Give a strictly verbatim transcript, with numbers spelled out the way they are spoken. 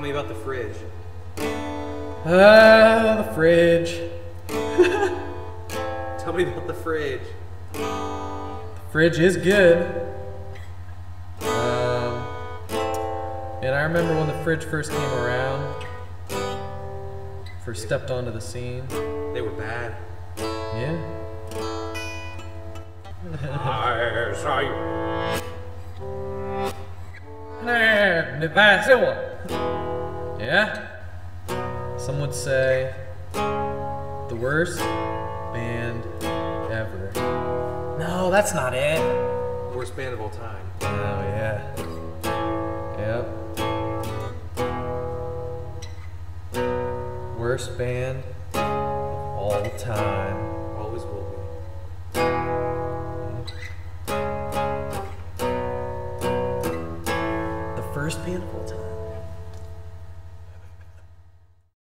Tell me about the fridge. Ah, the fridge. Tell me about the fridge. The fridge is good. Um, and I remember when the fridge first came around, first stepped onto the scene. They were bad. Yeah. I saw you. Yeah? Some would say the worst band ever. No, that's not it. Worst band of all time. Oh, yeah. Yep. Worst band of all time. First band of all time.